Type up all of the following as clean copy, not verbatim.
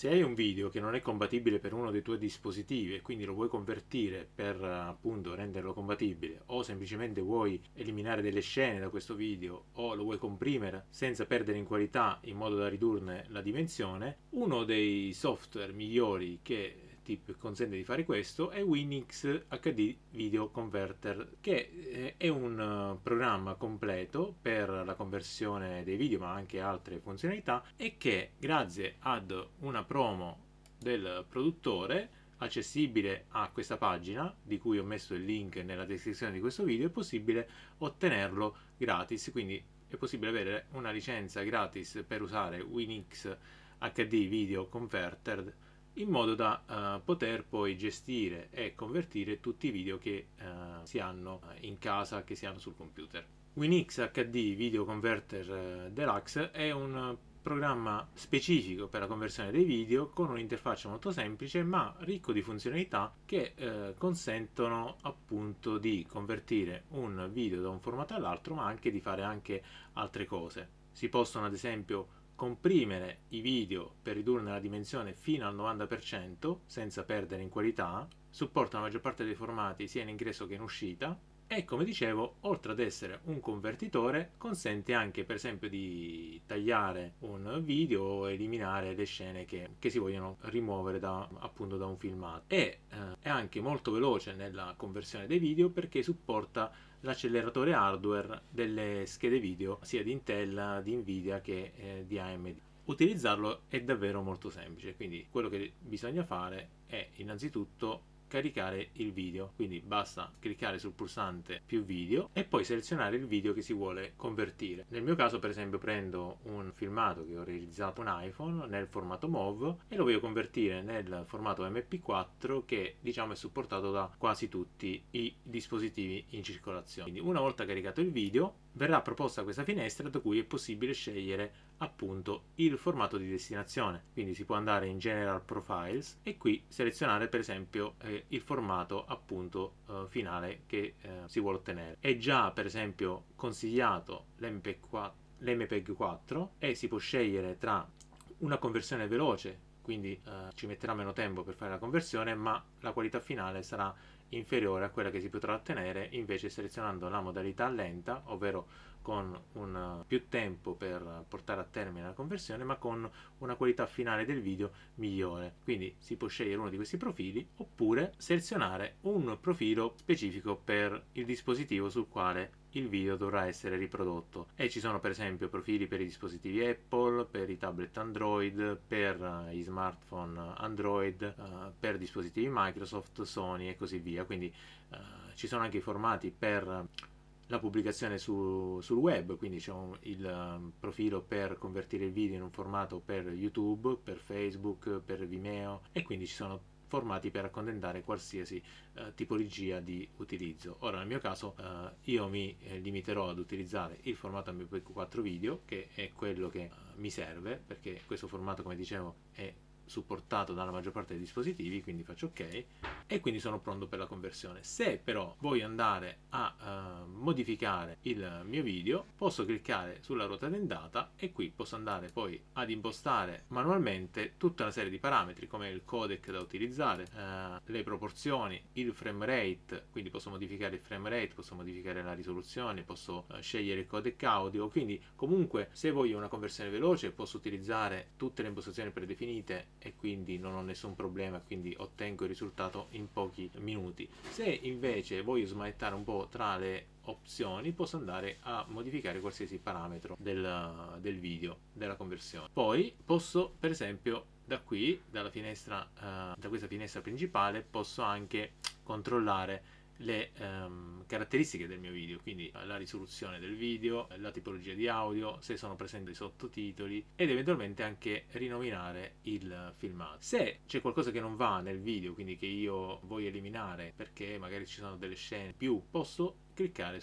Se hai un video che non è compatibile per uno dei tuoi dispositivi e quindi lo vuoi convertire per appunto renderlo compatibile, o semplicemente vuoi eliminare delle scene da questo video o lo vuoi comprimere senza perdere in qualità in modo da ridurne la dimensione, uno dei software migliori che ti consente di fare questo è WinX HD Video Converter, che è un programma completo per la conversione dei video ma anche altre funzionalità, e che grazie ad una promo del produttore accessibile a questa pagina, di cui ho messo il link nella descrizione di questo video, è possibile ottenerlo gratis. Quindi è possibile avere una licenza gratis per usare WinX HD Video Converter, in modo da poter poi gestire e convertire tutti i video che si hanno in casa, che si hanno sul computer. WinX HD Video Converter Deluxe è un programma specifico per la conversione dei video, con un'interfaccia molto semplice ma ricco di funzionalità che consentono appunto di convertire un video da un formato all'altro, ma anche di fare anche altre cose. Si possono ad esempio comprimere i video per ridurne la dimensione fino al 90% senza perdere in qualità, supporta la maggior parte dei formati sia in ingresso che in uscita, e come dicevo, oltre ad essere un convertitore, consente anche per esempio di tagliare un video o eliminare le scene che si vogliono rimuovere appunto da un filmato. È anche molto veloce nella conversione dei video, perché supporta l'acceleratore hardware delle schede video sia di Intel, di Nvidia che di AMD. Utilizzarlo è davvero molto semplice, quindi quello che bisogna fare è innanzitutto caricare il video, quindi basta cliccare sul pulsante più video e poi selezionare il video che si vuole convertire. Nel mio caso per esempio prendo un filmato che ho realizzato un iPhone nel formato MOV e lo voglio convertire nel formato MP4, che diciamo è supportato da quasi tutti i dispositivi in circolazione. Quindi una volta caricato il video verrà proposta questa finestra da cui è possibile scegliere appunto il formato di destinazione, quindi si può andare in General Profiles e qui selezionare per esempio il formato appunto finale che si vuole ottenere. È già per esempio consigliato l'MPEG 4 e si può scegliere tra una conversione veloce, quindi ci metterà meno tempo per fare la conversione ma la qualità finale sarà inferiore a quella che si potrà ottenere invece selezionando la modalità lenta, ovvero con più tempo per portare a termine la conversione ma con una qualità finale del video migliore. Quindi si può scegliere uno di questi profili oppure selezionare un profilo specifico per il dispositivo sul quale il video dovrà essere riprodotto, e ci sono per esempio profili per i dispositivi Apple, per i tablet Android, per i smartphone Android, per dispositivi Microsoft, Sony e così via. Quindi ci sono anche i formati per la pubblicazione sul web, quindi c'è il profilo per convertire il video in un formato per YouTube, per Facebook, per Vimeo, e quindi ci sono formati per accontentare qualsiasi tipologia di utilizzo. Ora nel mio caso io mi limiterò ad utilizzare il formato MP4 video, che è quello che mi serve, perché questo formato come dicevo è supportato dalla maggior parte dei dispositivi, quindi faccio ok e quindi sono pronto per la conversione. Se però voglio andare a modificare il mio video, posso cliccare sulla ruota dentata e qui posso andare poi ad impostare manualmente tutta una serie di parametri come il codec da utilizzare, le proporzioni, il frame rate, quindi posso modificare il frame rate, posso modificare la risoluzione, posso scegliere il codec audio. Quindi comunque se voglio una conversione veloce posso utilizzare tutte le impostazioni predefinite e quindi non ho nessun problema, quindi ottengo il risultato in pochi minuti. Se invece voglio smanettare un po' tra le opzioni, posso andare a modificare qualsiasi parametro del video, della conversione. Poi posso per esempio da qui, da questa finestra principale, posso anche controllare le caratteristiche del mio video, quindi la risoluzione del video, la tipologia di audio, se sono presenti i sottotitoli ed eventualmente anche rinominare il filmato. Se c'è qualcosa che non va nel video, quindi che io voglio eliminare perché magari ci sono delle scene più, posso cliccare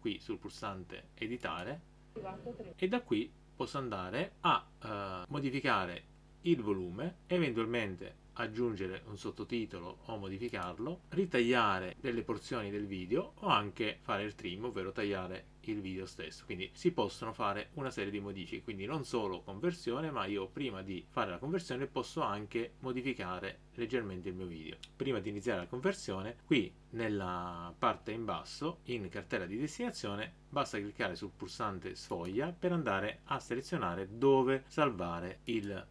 qui sul pulsante editare e da qui posso andare a modificare il volume, eventualmente aggiungere un sottotitolo o modificarlo, ritagliare delle porzioni del video o anche fare il trim, ovvero tagliare il video stesso. Quindi si possono fare una serie di modifiche, quindi non solo conversione, ma io prima di fare la conversione posso anche modificare leggermente il mio video. Prima di iniziare la conversione, qui nella parte in basso in cartella di destinazione basta cliccare sul pulsante sfoglia per andare a selezionare dove salvare il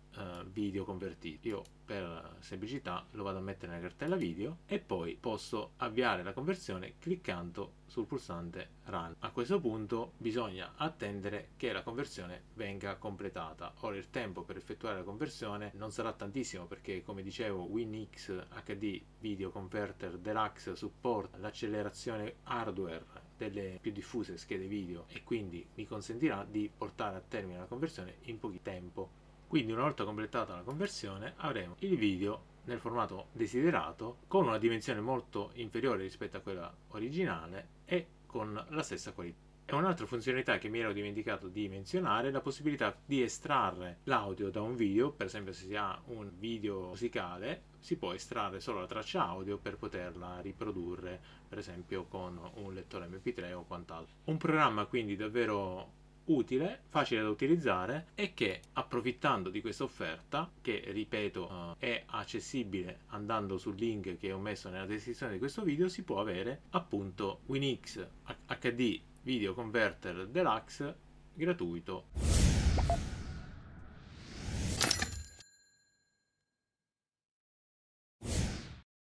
video convertito. Io per semplicità lo vado a mettere nella cartella video e poi posso avviare la conversione cliccando sul pulsante run. A questo punto bisogna attendere che la conversione venga completata. Ora il tempo per effettuare la conversione non sarà tantissimo perché, come dicevo, WinX HD Video Converter Deluxe supporta l'accelerazione hardware delle più diffuse schede video e quindi mi consentirà di portare a termine la conversione in poco tempo. Quindi una volta completata la conversione avremo il video nel formato desiderato, con una dimensione molto inferiore rispetto a quella originale e con la stessa qualità. E un'altra funzionalità che mi ero dimenticato di menzionare è la possibilità di estrarre l'audio da un video. Per esempio, se si ha un video musicale si può estrarre solo la traccia audio per poterla riprodurre, per esempio con un lettore MP3 o quant'altro. Un programma quindi davvero utile, facile da utilizzare e che, approfittando di questa offerta, che ripeto è accessibile andando sul link che ho messo nella descrizione di questo video, si può avere appunto WinX HD Video Converter Deluxe gratuito.